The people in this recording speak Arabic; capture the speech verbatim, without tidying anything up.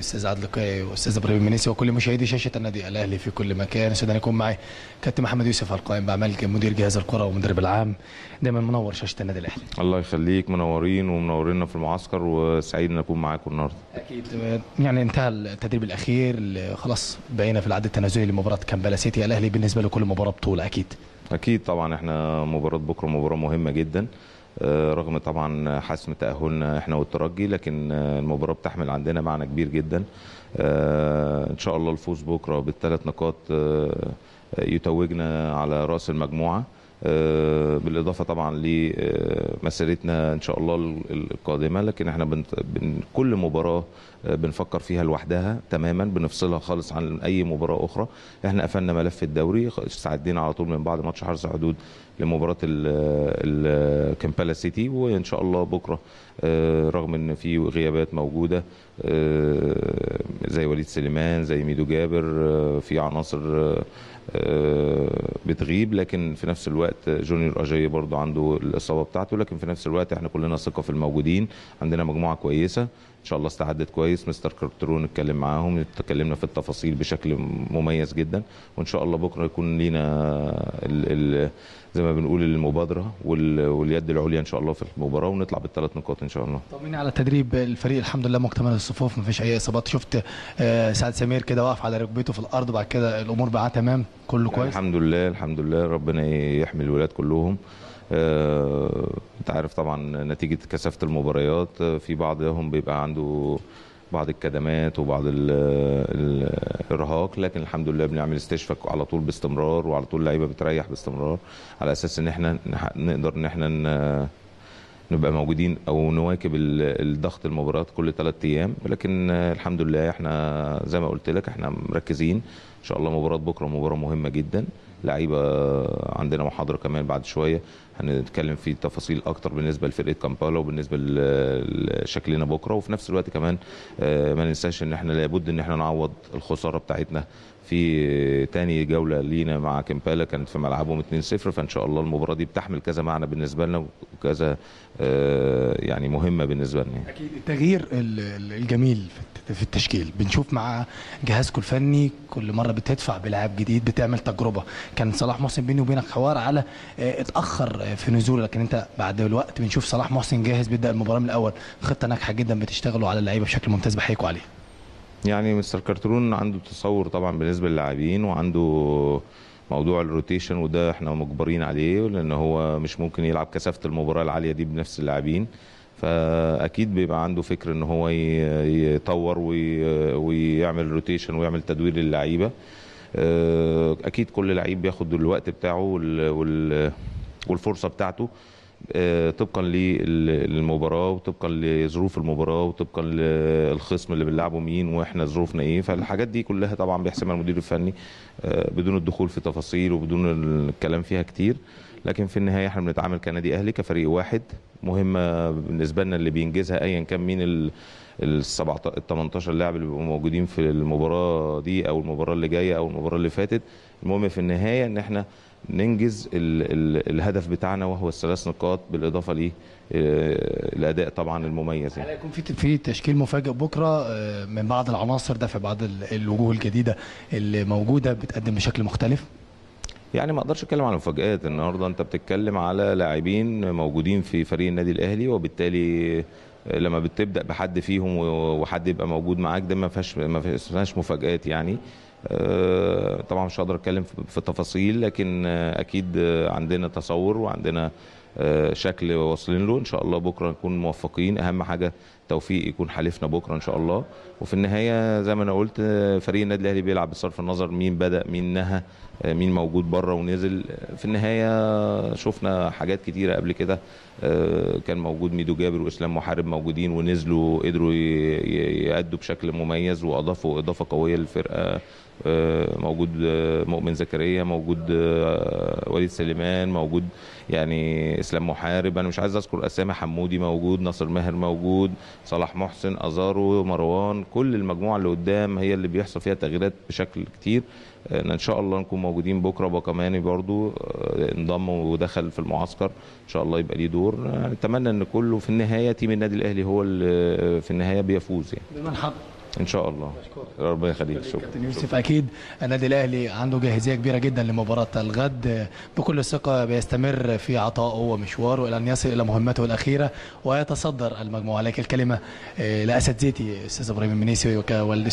استاذ عادل القيعي واستاذ ابراهيم المنيسي وكل مشاهدي شاشه النادي الاهلي في كل مكان. سعيد ان يكون معي كابتن محمد يوسف القائم باعمال مدير جهاز الكره والمدرب العام، دايما منور شاشه النادي الاهلي. الله يخليك، منورين ومنورينا في المعسكر، وسعيد ان اكون معاكم النهارده. اكيد، يعني انتهى التدريب الاخير اللي خلاص بقينا في العد التنازلي لمباراه كامبالا سيتي. الاهلي بالنسبه لكل مباراه بطوله. اكيد اكيد طبعا، احنا مباراه بكره مباراه مهمه جدا، رغم طبعا حسم تأهلنا احنا والترجي، لكن المباراة بتحمل عندنا معنى كبير جدا. ان شاء الله الفوز بكره بالثلاث نقاط يتوجنا على رأس المجموعة، بالاضافة طبعا لمسيرتنا ان شاء الله القادمة. لكن احنا بن... بن... كل مباراة بنفكر فيها لوحدها تماما، بنفصلها خالص عن اي مباراة اخرى. احنا قفلنا ملف الدوري، استعدين على طول من بعد ماتش حرس الحدود لمباراة الكامبالا سيتي، وان شاء الله بكره رغم ان في غيابات موجوده زي وليد سليمان زي ميدو جابر، في عناصر بتغيب، لكن في نفس الوقت جونيور اجاي برضو عنده الاصابه بتاعته، لكن في نفس الوقت احنا كلنا ثقه في الموجودين، عندنا مجموعه كويسه ان شاء الله استعدت كويس. مستر كارترون اتكلم معاهم، اتكلمنا في التفاصيل بشكل مميز جدا، وان شاء الله بكره يكون لينا ال ال زي ما بنقول المبادره واليد العليا ان شاء الله في المباراه، ونطلع بالثلاث نقاط ان شاء الله. طمني على تدريب الفريق، الحمد لله مكتمل الصفوف، ما فيش اي اصابات. شفت سعد سمير كده واقف على ركبته في الارض، بعد كده الامور بقى تمام، كله كويس الحمد لله. الحمد لله، ربنا يحمي الولاد كلهم. انت عارف طبعا نتيجه كثافه المباريات في بعضهم بيبقى عنده بعض الكدمات وبعض الارهاق، لكن الحمد لله بنعمل استشفاء على طول باستمرار، وعلى طول اللعيبه بتريح باستمرار، على اساس ان احنا نقدر ان احنا نبقى موجودين او نواكب الضغط المباريات كل ثلاث ايام. ولكن الحمد لله احنا زي ما قلت لك احنا مركزين ان شاء الله. مباراه بكره مباراه مهمه جدا، لعيبه عندنا محاضره كمان بعد شويه هنتكلم في تفاصيل اكتر بالنسبه لفرقه كامبالا وبالنسبه لشكلنا بكره. وفي نفس الوقت كمان ما ننساش ان احنا لابد ان احنا نعوض الخساره بتاعتنا في تاني جوله لينا مع كامبالا، كانت في ملعبهم اثنين صفر، فان شاء الله المباراه دي بتحمل كذا معنى بالنسبه لنا وكذا يعني مهمه بالنسبه لنا. اكيد التغيير الجميل في التشكيل بنشوف مع جهازكم الفني، كل مره بتدفع بلاعب جديد بتعمل تجربه. كان صلاح محسن بيني وبينك حوار على اتاخر في نزوله، لكن انت بعد الوقت بنشوف صلاح محسن جاهز بيبدا المباراه من الاول. خطه ناجحه جدا بتشتغلوا على اللعيبه بشكل ممتاز، بحييكوا عليها. يعني مستر كارترون عنده تصور طبعا بالنسبه للاعبين، وعنده موضوع الروتيشن، وده احنا مجبرين عليه لان هو مش ممكن يلعب كثافه المباراه العاليه دي بنفس اللاعبين، فاكيد بيبقى عنده فكر ان هو يطور ويعمل روتيشن ويعمل تدوير للعيبه. اكيد كل لعيب بياخد الوقت بتاعه والفرصه بتاعته طبقا للمباراه وطبقا لظروف المباراه وطبقا للخصم اللي بنلعبه مين واحنا ظروفنا ايه، فالحاجات دي كلها طبعا بيحسمها المدير الفني بدون الدخول في تفاصيل وبدون الكلام فيها كتير. لكن في النهايه احنا بنتعامل كنادي اهلي كفريق واحد، مهمه بالنسبه لنا اللي بينجزها ايا كان مين ال ال تمنتاشر لاعب اللي بيبقوا موجودين في المباراه دي او المباراه اللي جايه او المباراه اللي فاتت. المهم في النهايه ان احنا ننجز ال ال الهدف بتاعنا وهو الثلاث نقاط، بالاضافه ليه الاداء طبعا المميز. يعني هيكون في في تشكيل مفاجئ بكره من بعض العناصر ده، في بعض الوجوه الجديده اللي موجوده بتقدم بشكل مختلف. يعني ما اقدرش اتكلم عن مفاجآت النهارده، انت بتتكلم على لاعبين موجودين في فريق النادي الاهلي، وبالتالي لما بتبدا بحد فيهم وحد يبقى موجود معاك ده ما فيهاش ما فيهاش مفاجآت. يعني طبعا مش هقدر اتكلم في تفاصيل، لكن اكيد عندنا تصور وعندنا شكل واصلين له، ان شاء الله بكره نكون موفقين. اهم حاجه توفيق يكون حليفنا بكره ان شاء الله. وفي النهايه زي ما انا قلت فريق النادي الاهلي بيلعب بصرف النظر مين بدا مين نهى مين موجود بره ونزل. في النهايه شفنا حاجات كتيره قبل كده، كان موجود ميدو جابر واسلام محارب موجودين ونزلوا قدروا يأدوا بشكل مميز واضافوا اضافه قويه للفرقه، موجود مؤمن زكريا، موجود وليد سليمان، موجود يعني اسلام محارب، انا مش عايز اذكر اسامه، حمودي موجود، نصر مهر موجود، صلاح محسن، ازارو، مروان، كل المجموعه اللي قدام هي اللي بيحصل فيها تغييرات بشكل كتير. ان شاء الله نكون موجودين بكره. وكمان برضو انضم ودخل في المعسكر ان شاء الله يبقى ليه دور، نتمنى ان كله في النهايه تيم النادي الاهلي هو اللي في النهايه بيفوز. يعني ان شاء الله. ربنا يخليك. شكرا كابتن يوسف. اكيد النادي الاهلي عنده جاهزيه كبيره جدا لمباراه الغد، بكل ثقه بيستمر في عطائه ومشواره الى ان يصل الى مهمته الاخيره ويتصدر المجموعه. عليك الكلمه لاسد زيتي استاذ ابراهيم المنيسي والاستاذ